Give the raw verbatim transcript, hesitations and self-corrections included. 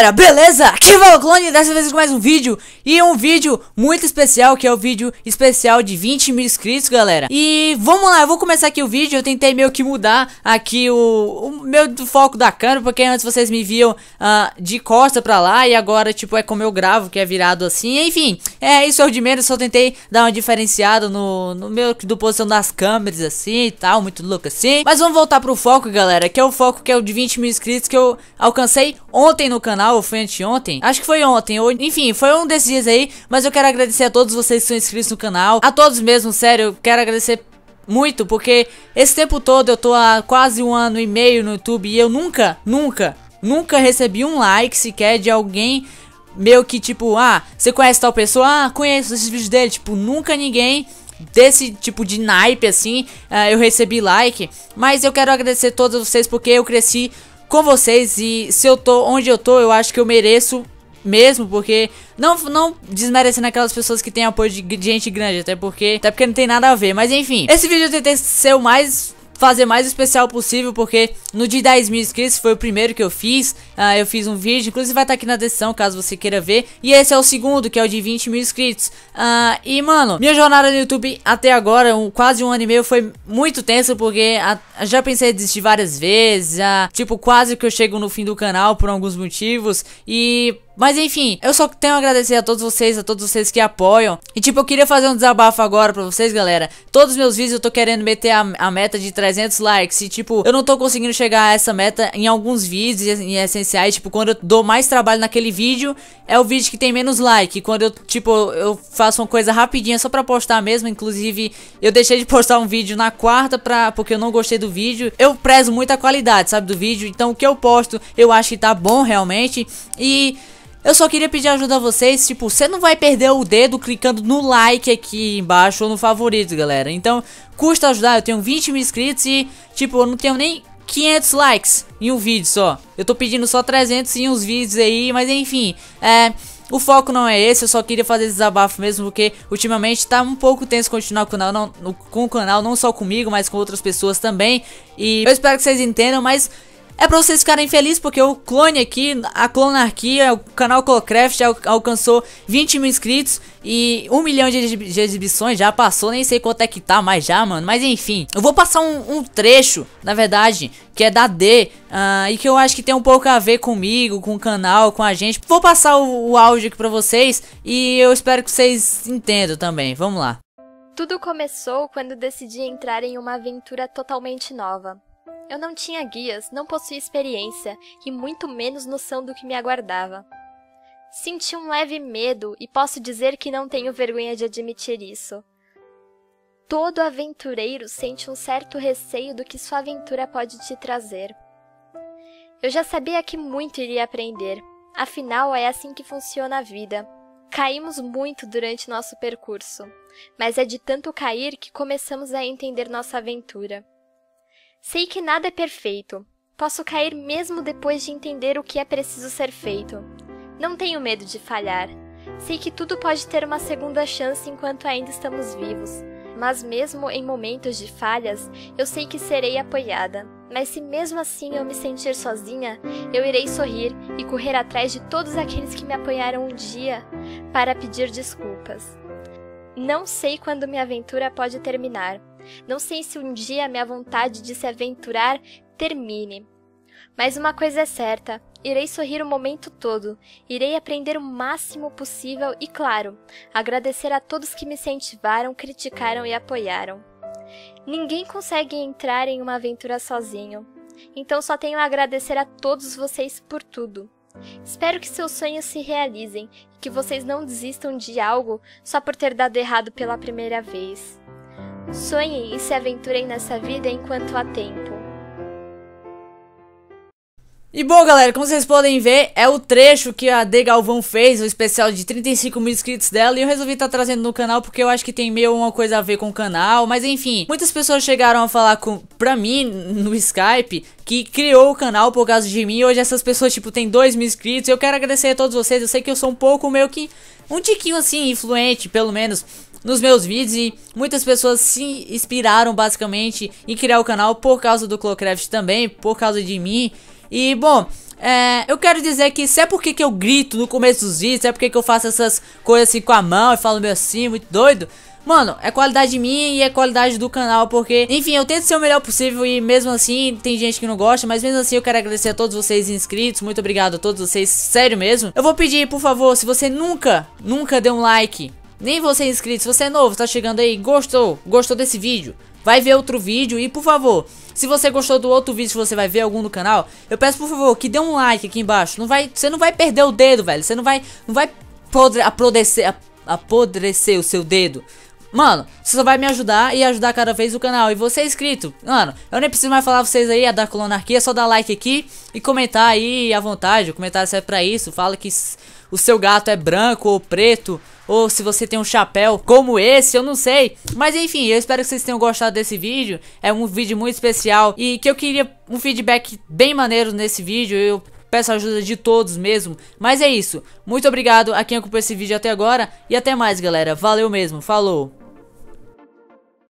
galera, beleza? Aqui vai o Clone, dessa vez com mais um vídeo. E um vídeo muito especial, que é o vídeo especial de vinte mil inscritos, galera. E vamos lá, eu vou começar aqui o vídeo. Eu tentei meio que mudar aqui o, o meu foco da câmera, porque antes vocês me viam uh, de costa pra lá. E agora, tipo, é como eu gravo, que é virado assim. Enfim, é isso é o de menos. Só tentei dar uma diferenciada no, no meu, do posição das câmeras, assim, e tal. Muito louco assim. Mas vamos voltar pro foco, galera, que é o foco que é o de vinte mil inscritos, que eu alcancei ontem no canal, ou foi anteontem? Acho que foi ontem, ou enfim, foi um desses dias aí. Mas eu quero agradecer a todos vocês que são inscritos no canal, a todos mesmo, sério, eu quero agradecer muito, porque esse tempo todo eu tô há quase um ano e meio no YouTube e eu nunca, nunca, nunca recebi um like sequer de alguém meio que tipo, ah, você conhece tal pessoa? Ah, conheço esses vídeos dele, tipo, nunca ninguém desse tipo de naipe assim, uh, eu recebi like. Mas eu quero agradecer a todos vocês, porque eu cresci com vocês e se eu tô onde eu tô, eu acho que eu mereço mesmo, porque não, não desmerecendo aquelas pessoas que têm apoio de, de gente grande, até porque, até porque não tem nada a ver, mas enfim. Esse vídeo eu tentei ser o mais, fazer mais especial possível, porque no de dez mil inscritos foi o primeiro que eu fiz, uh, eu fiz um vídeo, inclusive vai estar aqui na descrição caso você queira ver, e esse é o segundo, que é o de vinte mil inscritos. uh, E mano, minha jornada no YouTube até agora, um, quase um ano e meio, foi muito tensa, porque a, já pensei em desistir várias vezes, uh, tipo, quase que eu chego no fim do canal por alguns motivos, e... mas enfim, eu só tenho a agradecer a todos vocês, a todos vocês que apoiam. E tipo, eu queria fazer um desabafo agora pra vocês, galera. Todos os meus vídeos eu tô querendo meter a, a meta de trezentos likes. E tipo, eu não tô conseguindo chegar a essa meta em alguns vídeos em essenciais. Tipo, quando eu dou mais trabalho naquele vídeo, é o vídeo que tem menos like. Quando eu, tipo, eu faço uma coisa rapidinha só pra postar mesmo. Inclusive, eu deixei de postar um vídeo na quarta pra, porque eu não gostei do vídeo. Eu prezo muito a qualidade, sabe, do vídeo. Então o que eu posto, eu acho que tá bom realmente. E... eu só queria pedir ajuda a vocês, tipo, você não vai perder o dedo clicando no like aqui embaixo ou no favorito, galera. Então, custa ajudar, eu tenho vinte mil inscritos e, tipo, eu não tenho nem quinhentos likes em um vídeo só. Eu tô pedindo só trezentos em uns vídeos aí, mas enfim, é... o foco não é esse, eu só queria fazer esse desabafo mesmo, porque ultimamente tá um pouco tenso continuar com o canal, não, no, com o canal, não só comigo, mas com outras pessoas também. E eu espero que vocês entendam, mas... é pra vocês ficarem felizes, porque o Clone aqui, a Clonarquia, o canal Clocraft al alcançou vinte mil inscritos e um milhão de, exib de exibições, já passou, nem sei quanto é que tá, mas já, mano, mas enfim. Eu vou passar um, um trecho, na verdade, que é da D, uh, e que eu acho que tem um pouco a ver comigo, com o canal, com a gente. Vou passar o, o áudio aqui pra vocês e eu espero que vocês entendam também, vamos lá. Tudo começou quando decidi entrar em uma aventura totalmente nova. Eu não tinha guias, não possuía experiência e muito menos noção do que me aguardava. Senti um leve medo e posso dizer que não tenho vergonha de admitir isso. Todo aventureiro sente um certo receio do que sua aventura pode te trazer. Eu já sabia que muito iria aprender, afinal é assim que funciona a vida. Caímos muito durante nosso percurso, mas é de tanto cair que começamos a entender nossa aventura. Sei que nada é perfeito. Posso cair mesmo depois de entender o que é preciso ser feito. Não tenho medo de falhar. Sei que tudo pode ter uma segunda chance enquanto ainda estamos vivos. Mas mesmo em momentos de falhas, eu sei que serei apoiada. Mas se mesmo assim eu me sentir sozinha, eu irei sorrir e correr atrás de todos aqueles que me apoiaram um dia para pedir desculpas. Não sei quando minha aventura pode terminar. Não sei se um dia a minha vontade de se aventurar termine. Mas uma coisa é certa, irei sorrir o momento todo, irei aprender o máximo possível e, claro, agradecer a todos que me incentivaram, criticaram e apoiaram. Ninguém consegue entrar em uma aventura sozinho, então só tenho a agradecer a todos vocês por tudo. Espero que seus sonhos se realizem e que vocês não desistam de algo só por ter dado errado pela primeira vez. Sonhem e se aventurem nessa vida enquanto há tempo. E bom, galera, como vocês podem ver, é o trecho que a De Galvão fez, o especial de trinta e cinco mil inscritos dela. E eu resolvi estar trazendo no canal porque eu acho que tem meio uma coisa a ver com o canal. Mas enfim, muitas pessoas chegaram a falar com, pra mim no Skype, que criou o canal por causa de mim. E hoje essas pessoas, tipo, tem dois mil inscritos. Eu quero agradecer a todos vocês. Eu sei que eu sou um pouco meio que... um tiquinho assim, influente, pelo menos... nos meus vídeos, e muitas pessoas se inspiraram basicamente em criar o canal por causa do Clocraft também, por causa de mim. E bom, É, eu quero dizer que se é porque que eu grito no começo dos vídeos, se é porque que eu faço essas coisas assim com a mão e falo meio assim, muito doido, mano, é qualidade minha e é qualidade do canal, porque, enfim, eu tento ser o melhor possível e mesmo assim tem gente que não gosta, mas mesmo assim eu quero agradecer a todos vocês inscritos, muito obrigado a todos vocês, sério mesmo. Eu vou pedir, por favor, se você nunca, nunca deu um like, nem você é inscrito, se você é novo, tá chegando aí, gostou, gostou desse vídeo, vai ver outro vídeo e, por favor, se você gostou do outro vídeo, se você vai ver algum do canal, eu peço, por favor, que dê um like aqui embaixo, não vai, você não vai perder o dedo, velho, você não vai, não vai podre, apodrecer, apodrecer o seu dedo. Mano, você só vai me ajudar e ajudar cada vez o canal. E você é inscrito, mano, eu nem preciso mais falar vocês aí, a da Clonarquia, é só dar like aqui e comentar aí à vontade. O comentário serve pra isso, fala que o seu gato é branco ou preto, ou se você tem um chapéu como esse, eu não sei. Mas enfim, eu espero que vocês tenham gostado desse vídeo. É um vídeo muito especial e que eu queria um feedback bem maneiro nesse vídeo. Eu peço a ajuda de todos mesmo. Mas é isso, muito obrigado a quem acompanhou esse vídeo até agora. E até mais, galera, valeu mesmo, falou.